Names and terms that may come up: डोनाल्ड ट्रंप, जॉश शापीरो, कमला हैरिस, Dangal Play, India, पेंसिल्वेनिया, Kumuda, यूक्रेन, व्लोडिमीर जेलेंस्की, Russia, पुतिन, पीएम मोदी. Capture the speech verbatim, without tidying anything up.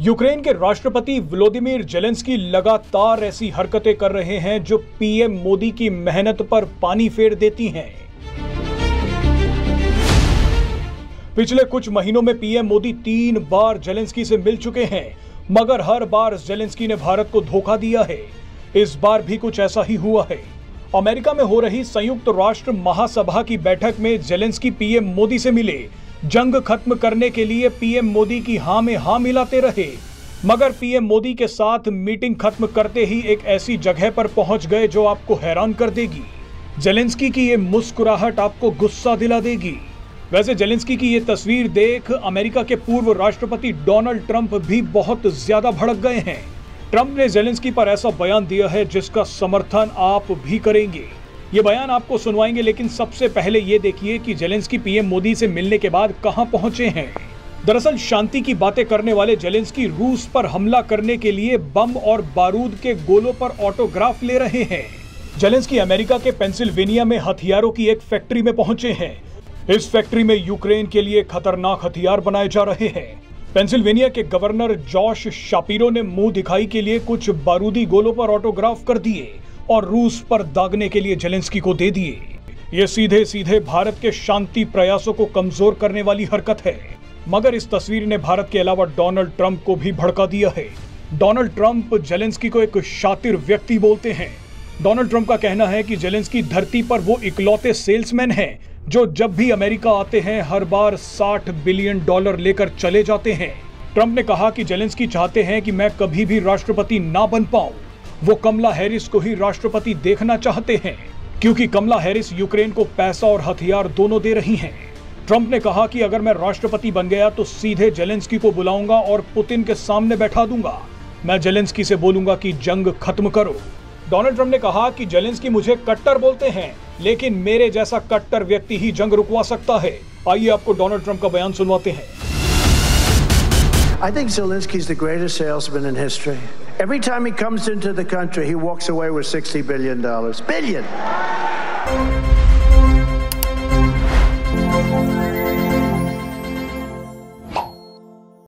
यूक्रेन के राष्ट्रपति व्लोडिमीर जेलेंस्की लगातार ऐसी हरकतें कर रहे हैं जो पीएम मोदी की मेहनत पर पानी फेर देती हैं। पिछले कुछ महीनों में पीएम मोदी तीन बार जेलेंस्की से मिल चुके हैं, मगर हर बार जेलेंस्की ने भारत को धोखा दिया है। इस बार भी कुछ ऐसा ही हुआ है। अमेरिका में हो रही संयुक्त राष्ट्र महासभा की बैठक में जेलेंस्की पीएम मोदी से मिले। जंग खत्म करने के लिए पीएम मोदी की हां में हां मिलाते रहे, मगर पीएम मोदी के साथ मीटिंग खत्म करते ही एक ऐसी जगह पर पहुंच गए जो आपको हैरान कर देगी। जेलेंस्की की ये मुस्कुराहट आपको गुस्सा दिला देगी। वैसे जेलेंस्की की ये तस्वीर देख अमेरिका के पूर्व राष्ट्रपति डोनाल्ड ट्रंप भी बहुत ज्यादा भड़क गए हैं। ट्रंप ने जेलेंस्की पर ऐसा बयान दिया है जिसका समर्थन आप भी करेंगे। ये बयान आपको सुनवाएंगे, लेकिन सबसे पहले ये देखिए कि जेलेंस्की पीएम मोदी से मिलने के बाद कहां पहुंचे हैं। दरअसल शांति की बातें करने वाले जेलेंस्की रूस पर हमला करने के लिए बम और बारूद के गोलों पर ऑटोग्राफ ले रहे हैं। जेलेंस्की अमेरिका के पेंसिल्वेनिया में हथियारों की एक फैक्ट्री में पहुंचे हैं। इस फैक्ट्री में यूक्रेन के लिए खतरनाक हथियार बनाए जा रहे हैं। पेंसिल्वेनिया के गवर्नर जॉश शापीरो ने मुंह दिखाई के लिए कुछ बारूदी गोलों पर ऑटोग्राफ कर दिए और रूस पर दागने के लिए जेलेंस्की को दे दिए। ये सीधे सीधे भारत के शांति प्रयासों को कमजोर करने वाली हरकत है, मगर इस तस्वीर ने भारत के अलावा डोनाल्ड ट्रंप को भी भड़का दिया है। डोनाल्ड ट्रंप जेलेंस्की को एक शातिर व्यक्ति बोलते हैं। डोनाल्ड ट्रंप का कहना है कि जेलेंस्की धरती पर वो इकलौते सेल्समैन हैं जो जब भी अमेरिका आते हैं हर बार साठ बिलियन डॉलर लेकर चले जाते हैं। ट्रंप ने कहा कि जेलेंस्की चाहते हैं कि मैं कभी भी राष्ट्रपति ना बन पाऊं। वो कमला हैरिस को ही राष्ट्रपति देखना चाहते हैं, क्योंकि कमला हैरिस यूक्रेन को पैसा और हथियार दोनों दे रही हैं। ट्रंप ने कहा कि अगर मैं राष्ट्रपति बन गया तो सीधे जेलेंस्की को बुलाऊंगा और पुतिन के सामने बैठा दूंगा। मैं जेलेंस्की से बोलूंगा कि जंग खत्म करो। डोनाल्ड ट्रंप ने कहा कि जेलेंस्की मुझे कट्टर बोलते हैं, लेकिन मेरे जैसा कट्टर व्यक्ति ही जंग रुकवा सकता है। आइए आपको डोनाल्ड ट्रंप का बयान सुनवाते हैं। I think Zelensky's the greatest salesman in history. Every time he comes into the country, he walks away with sixty billion dollars. Billion.